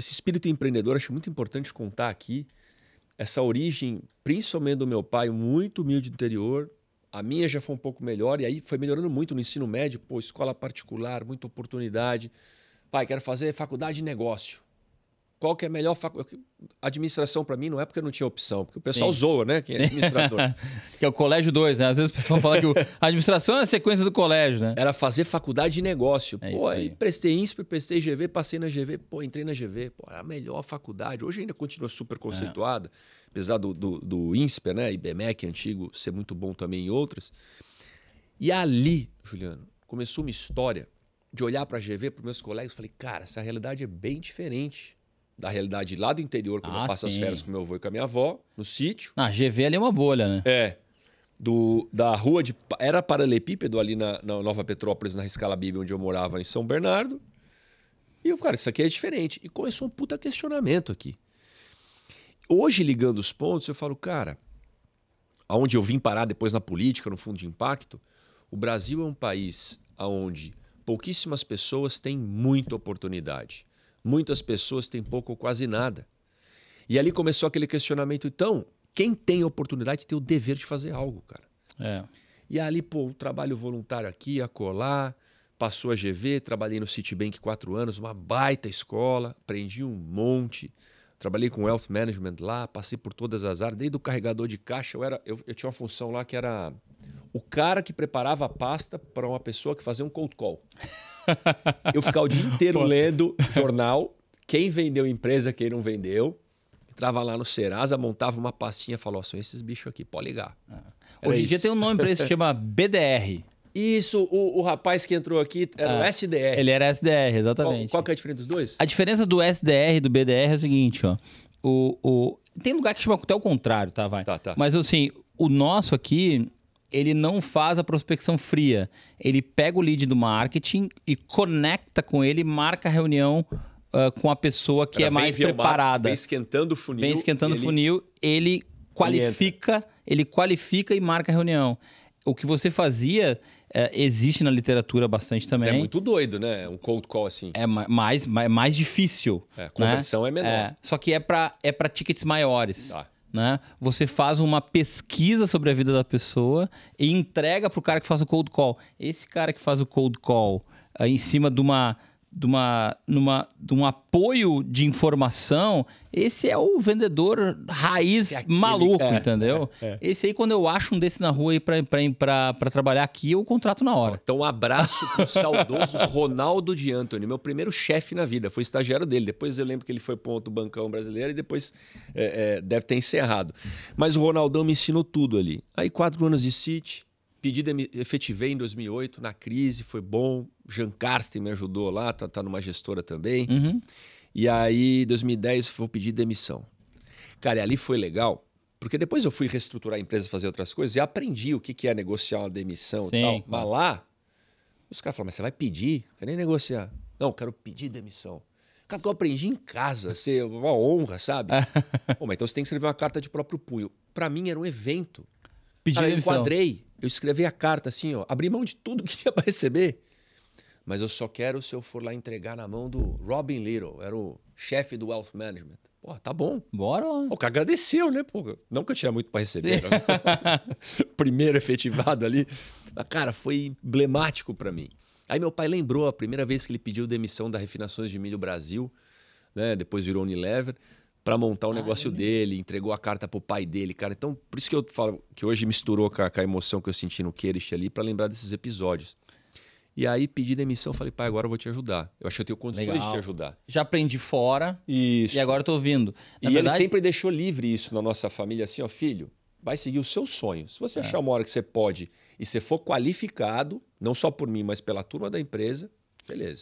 esse espírito empreendedor, acho muito importante contar aqui, essa origem, principalmente do meu pai, muito humilde do interior. A minha já foi um pouco melhor, e aí foi melhorando muito no ensino médio, pô, escola particular, muita oportunidade. Pai, quero fazer faculdade de negócio. Qual que é a melhor faculdade? Administração para mim não é porque eu não tinha opção, porque o pessoal zoa, né? Quem é administrador. Que é o colégio 2, né? Às vezes o pessoal fala que a administração é a sequência do colégio, né? Era fazer faculdade de negócio. É, pô, aí prestei Insper, prestei GV, passei na GV, pô, entrei na GV. Pô, era a melhor faculdade. Hoje ainda continua super conceituada, apesar do Insper, né? IBMEC antigo ser muito bom também em outras. E ali, Juliano, começou uma história de olhar para a GV, para os meus colegas, falei, cara, essa realidade é bem diferente da realidade lá do interior, quando eu passo as férias com meu avô e com a minha avó, no sítio. Ah, GV ali é uma bolha, né? É. Da rua de... Era paralelepípedo ali na Nova Petrópolis, na Riscala Bíblia, onde eu morava, em São Bernardo. E eu, cara, isso aqui é diferente. E começou um puta questionamento aqui. Hoje, ligando os pontos, eu falo, cara, aonde eu vim parar depois na política, no fundo de impacto, o Brasil é um país onde pouquíssimas pessoas têm muita oportunidade. Muitas pessoas têm pouco ou quase nada. E ali começou aquele questionamento. Então, quem tem oportunidade tem o dever de fazer algo, cara. É. E ali, pô, o trabalho voluntário aqui, acolá, passou a GV, trabalhei no Citibank 4 anos, uma baita escola, aprendi um monte. Trabalhei com Wealth Management lá, passei por todas as áreas, desde o carregador de caixa. Eu tinha uma função lá que era o cara que preparava a pasta para uma pessoa que fazia um cold call. Eu ficava o dia inteiro lendo jornal, quem vendeu empresa, quem não vendeu. Entrava lá no Serasa, montava uma pastinha e falava, são esses bichos aqui, pode ligar. Hoje em dia tem um nome para isso, chama BDR. Isso, o rapaz que entrou aqui era o SDR. Ele era SDR, exatamente. Qual que é a diferença dos dois? A diferença do SDR e do BDR é o seguinte, ó. Tem lugar que chama até o contrário, tá? Vai. Tá. Mas assim, o nosso aqui... ele não faz a prospecção fria. Ele pega o lead do marketing e conecta com ele, marca a reunião com a pessoa que é mais preparada. Vem esquentando o funil. Ele qualifica, e marca a reunião. O que você fazia existe na literatura bastante também. Mas é muito doido, né? Um cold call assim. É mais difícil. É, a conversão, né? É menor. É, só que é para tickets maiores. Tá. Né? Você faz uma pesquisa sobre a vida da pessoa e entrega para o cara que faz o cold call. Esse cara que faz o cold call em cima de um apoio de informação, esse é o vendedor raiz maluco, entendeu? Esse aí, quando eu acho um desse na rua para trabalhar aqui, eu contrato na hora. Então, um abraço pro saudoso Ronaldo de Antônio, meu primeiro chefe na vida, foi estagiário dele. Depois eu lembro que ele foi para outro bancão brasileiro e depois deve ter encerrado. Mas o Ronaldão me ensinou tudo ali. Aí 4 anos de City... Pedido efetivei em 2008, na crise, foi bom. Jean Carsten me ajudou lá, tá numa gestora também. Uhum. E aí, em 2010, vou pedir demissão. Cara, e ali foi legal, porque depois eu fui reestruturar a empresa, fazer outras coisas, e aprendi o que é negociar uma demissão e tal. Claro. Mas lá, os caras falaram, mas você vai pedir? Não quero nem negociar. Não, quero pedir demissão. Cara, que eu aprendi em casa, ser uma honra, sabe? Pô, mas então você tem que escrever uma carta de próprio punho. Pra mim, era um evento. Pedir demissão. Eu enquadrei. Eu escrevi a carta assim, ó, abri mão de tudo que tinha para receber, mas eu só quero se eu for lá entregar na mão do Robin Little, era o chefe do Wealth Management. Pô, tá bom. Bora lá. O cara agradeceu, né, pô? Não que eu tinha muito para receber. Primeiro efetivado ali. Mas, cara, foi emblemático para mim. Aí meu pai lembrou a primeira vez que ele pediu demissão da Refinações de Milho Brasil, né? Depois virou Unilever, para montar o negócio dele, entregou a carta pro pai dele, cara. Então, por isso que eu falo que hoje misturou com a emoção que eu senti no Kerish ali, para lembrar desses episódios. E aí pedi demissão, falei, pai, agora eu vou te ajudar. Eu acho que eu tenho condições de te ajudar. Já aprendi fora, isso. E agora eu tô vindo. Na verdade, ele sempre deixou livre isso na nossa família, assim, ó, filho, vai seguir o seu sonho. Se você achar uma hora que você pode e você for qualificado, não só por mim, mas pela turma da empresa, beleza.